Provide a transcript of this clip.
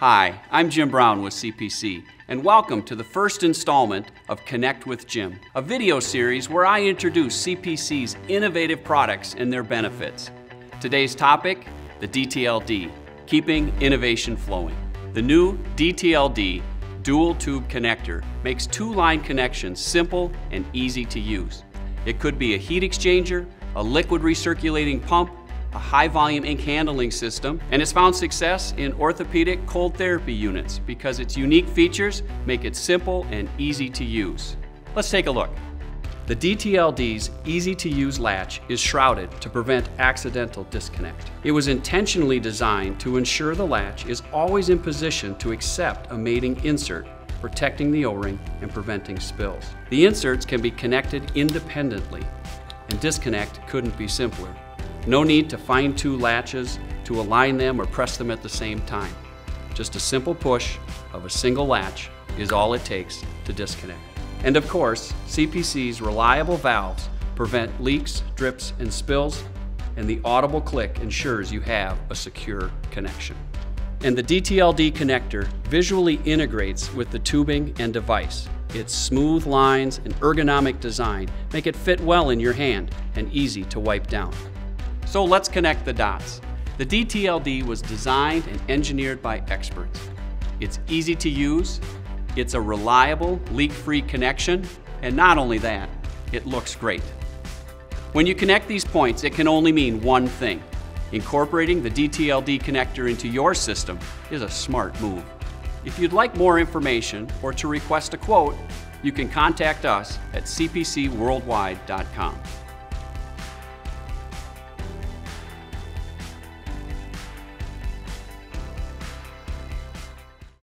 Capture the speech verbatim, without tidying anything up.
Hi, I'm Jim Brown with C P C, and welcome to the first installment of Connect with Jim, a video series where I introduce C P C's innovative products and their benefits. Today's topic, the D T L D, keeping innovation flowing. The new D T L D dual tube connector makes two-line connections simple and easy to use. It could be a heat exchanger, a liquid recirculating pump, a high-volume ink handling system, and it's found success in orthopedic cold therapy units because its unique features make it simple and easy to use. Let's take a look. The D T L D's easy-to-use latch is shrouded to prevent accidental disconnect. It was intentionally designed to ensure the latch is always in position to accept a mating insert, protecting the O-ring and preventing spills. The inserts can be connected independently, and disconnect couldn't be simpler. No need to fine tune latches to align them or press them at the same time. Just a simple push of a single latch is all it takes to disconnect. And of course, C P C's reliable valves prevent leaks, drips, and spills, and the audible click ensures you have a secure connection. And the D T L D connector visually integrates with the tubing and device. Its smooth lines and ergonomic design make it fit well in your hand and easy to wipe down. So let's connect the dots. The D T L D was designed and engineered by experts. It's easy to use, it's a reliable, leak-free connection, and not only that, it looks great. When you connect these points, it can only mean one thing. Incorporating the D T L D connector into your system is a smart move. If you'd like more information or to request a quote, you can contact us at C P C worldwide dot com.